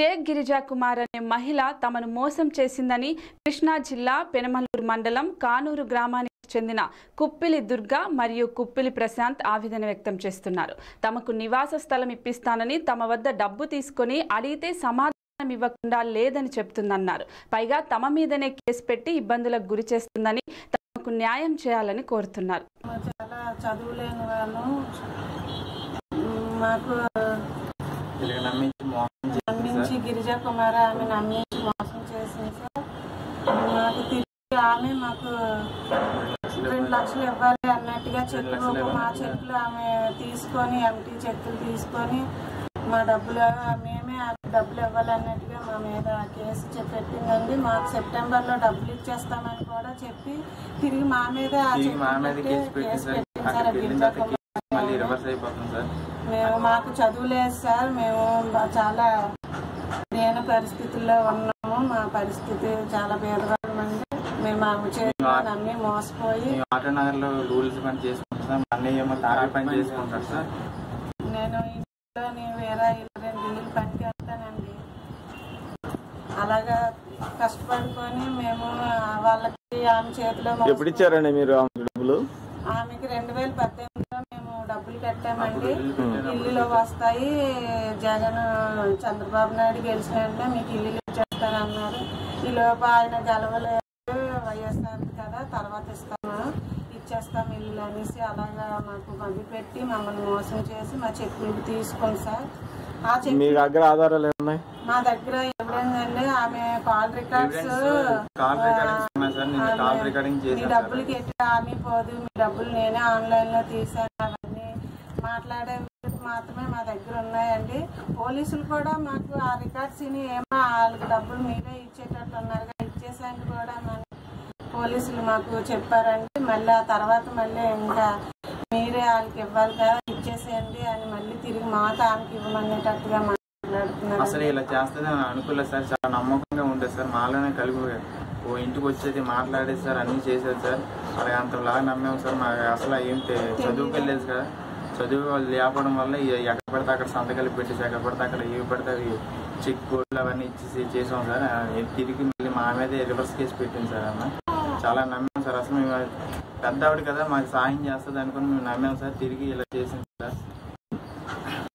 షేక్ గిరిజా కుమార్ అనే మహిళ తమను మోసం చేసిందని కృష్ణా జిల్లా పెనమలూరు మండలం కానూరు గ్రామానికి చెందిన కుప్పిలి దుర్గా మరియు కుప్పిలి ప్రశాంత్ ఆవేదన వ్యక్తం చేస్తున్నారు. తమకు నివాస స్థలం ఇప్పిస్తానని తమ వద్ద డబ్బు తీసుకొని అడిగితే సమాధానం ఇవ్వకుండా లేదని చెప్తుందన్నారు. పైగా తమ మీదనే కేసు పెట్టి ఇబ్బందులకు గురి చేస్తుందని తమకు న్యాయం చేయాలని కోరుతున్నారు. నమ్మించి గిరిజా కుమార్ ఆమె నమ్మించి మోసం చేసింది సార్. మాకు తిరిగి ఆమె మాకు 2 లక్షలు ఇవ్వాలి అన్నట్టుగా చెక్కులు, మా చెక్కులు ఆమె తీసుకొని, ఎంటీ చెక్కులు తీసుకొని మా డబ్బులు మేమే డబ్బులు ఇవ్వాలన్నట్టుగా మా మీద కేసు పెట్టిందండి. మాకు సెప్టెంబర్లో డబ్బులు ఇచ్చేస్తామని కూడా చెప్పి తిరిగి మా మీద కేసు పెట్టింది సార్. గిరిజా కుమార్ మేము మాకు చదువులేదు సార్. మేము చాలా లేని పరిస్థితుల్లో ఉన్నాము. మా పరిస్థితి చాలా పేదవాళ్ళమండి. మేము ఆమె చేసిన అన్ని మోసపోయి నేను ఇంట్లోని వేరే 2 ఇళ్ళు పనికి వెళ్తానండి. అలాగా కష్టపడుకొని మేము వాళ్ళకి ఆమె చేతిలో ఆమెకి 2018లో మేము డబ్బులు కట్టామండి. ఇల్లులో వస్తాయి, జగన్ చంద్రబాబు నాయుడు గెలిచిన వెంటనే మీకు ఇల్లు ఇచ్చేస్తానన్నారు. ఈ లోపు ఆయన గెలవలేదు, వైఎస్ఆర్ కదా తర్వాత ఇస్తాము ఇచ్చేస్తాం ఇల్లు అనేసి అలాగా మాకు మభి పెట్టి మమ్మల్ని మోసం చేసి మా చెక్కులు తీసుకుని సార్. ఆ చెక్కు ఆధారాలు మా దగ్గర ఎవరైందండి. ఆమె కాల్ రికార్డ్స్ మీ డబ్బులకి ఎట్లా హామీ పోదు, మీ డబ్బులు నేనే ఆన్లైన్ లో తీసాను అవన్నీ మాట్లాడే మాత్రమే మా దగ్గర ఉన్నాయండి. పోలీసులు కూడా మాకు ఆ రికార్డ్స్ ని ఏమో వాళ్ళకి డబ్బులు మీరే ఇచ్చేటట్లు ఉన్నారుగా ఇచ్చేసానికి కూడా పోలీసులు మాకు చెప్పారండి. మళ్ళీ ఆ తర్వాత మళ్ళీ ఇంకా మీరే వాళ్ళకి ఇవ్వాలి కదా ఇచ్చేసేయండి అని మళ్ళీ తిరిగి మాట ఆమెకి ఇవ్వమనేటట్టుగా అసలు ఇలా చేస్తే అనుకోలేదు సార్. చాలా నమ్మకంగా ఉండేది సార్. మాలోనే కలిగి ఓ ఇంటికి వచ్చేది మాట్లాడేది సార్, అన్ని చేసేది సార్. అలాగే అంతలాగా నమ్మాము సార్. మాకు అసలు ఏం చదువుకు వెళ్ళేది సార్. చదువు వాళ్ళు లేపడం వల్ల ఎక్కడ పడితే అక్కడ సంతకాలు పెట్టేసి ఎక్కడ పడితే అక్కడ ఏవి పడితే అవి చెక్ బోర్డులు అవన్నీ ఇచ్చేసి చేసాం సార్. తిరిగి మళ్ళీ మా మీద రివర్స్ కేసు పెట్టింది సార్. అన్న చాలా నమ్మాం సార్. అసలు మేము పెద్ద ఆవిడ కదా మాకు సాయం చేస్తుంది అనుకుని మేము నమ్మాం సార్. తిరిగి ఇలా చేసింది సార్.